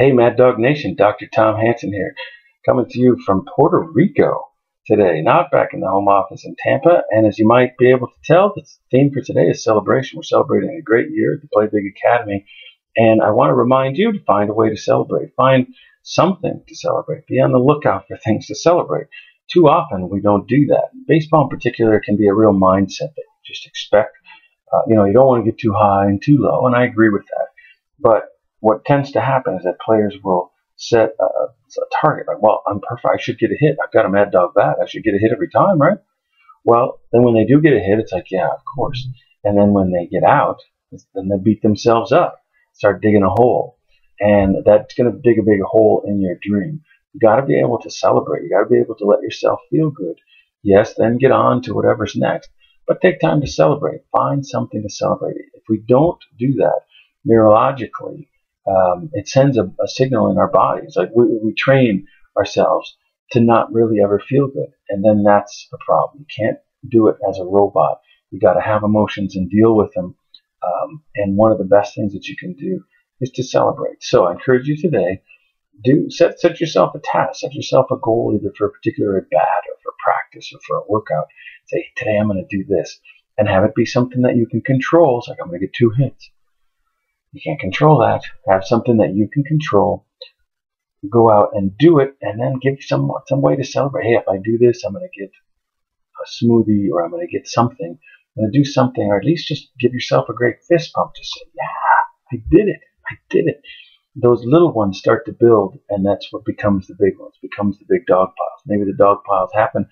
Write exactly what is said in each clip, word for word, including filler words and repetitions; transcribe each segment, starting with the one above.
Hey, Mad Dog Nation, Doctor Tom Hanson here, coming to you from Puerto Rico today, not back in the home office in Tampa. And as you might be able to tell, the theme for today is celebration. We're celebrating a great year at the Play Big Academy, and I want to remind you to find a way to celebrate. Find something to celebrate. Be on the lookout for things to celebrate. Too often, we don't do that. Baseball in particular can be a real mindset that you just expect. Uh, you know, you don't want to get too high and too low, and I agree with that. But what tends to happen is that players will set a, a target. Like, well, I'm perfect. I should get a hit. I've got a Mad Dog bat. I should get a hit every time, right? Well, then when they do get a hit, it's like, yeah, of course. And then when they get out, then they beat themselves up, start digging a hole. And that's going to dig a big hole in your dream. You got to be able to celebrate. You got to be able to let yourself feel good. Yes, then get on to whatever's next. But take time to celebrate. Find something to celebrate. If we don't do that neurologically, Um, it sends a, a signal in our bodies. Like we, we train ourselves to not really ever feel good. And then that's a problem. You can't do it as a robot. You got to have emotions and deal with them. Um, and one of the best things that you can do is to celebrate. So I encourage you today, do set, set yourself a task, set yourself a goal either for a particular at bat or for practice or for a workout. Say, today I'm going to do this, and have it be something that you can control. It's like, I'm going to get two hits. You can't control that. Have something that you can control. Go out and do it, and then give some some way to celebrate. Hey, if I do this, I'm going to get a smoothie, or I'm going to get something. I'm going to do something, or at least just give yourself a great fist pump. Just say, yeah, I did it. I did it. Those little ones start to build, and that's what becomes the big ones, becomes the big dog piles. Maybe the dog piles happen.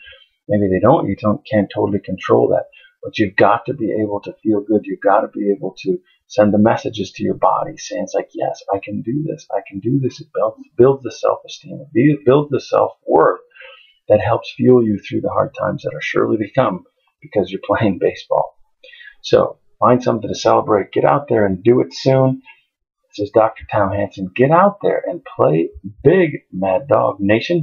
Maybe they don't. You don't, can't totally control that. But you've got to be able to feel good. You've got to be able to send the messages to your body saying, it's like, yes, I can do this. I can do this. It builds, builds the self-esteem. It builds the self-worth that helps fuel you through the hard times that are surely to come because you're playing baseball. So find something to celebrate. Get out there and do it soon. This is Doctor Tom Hanson. Get out there and play big, Mad Dog Nation.